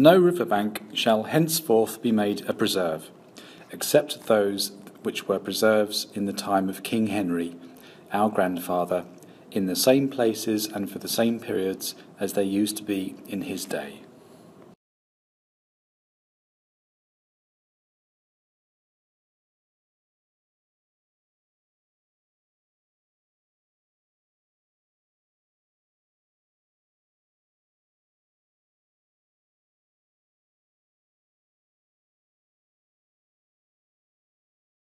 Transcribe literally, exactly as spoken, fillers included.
No riverbank shall henceforth be made a preserve, except those which were preserves in the time of King Henry, our grandfather, in the same places and for the same periods as they used to be in his day.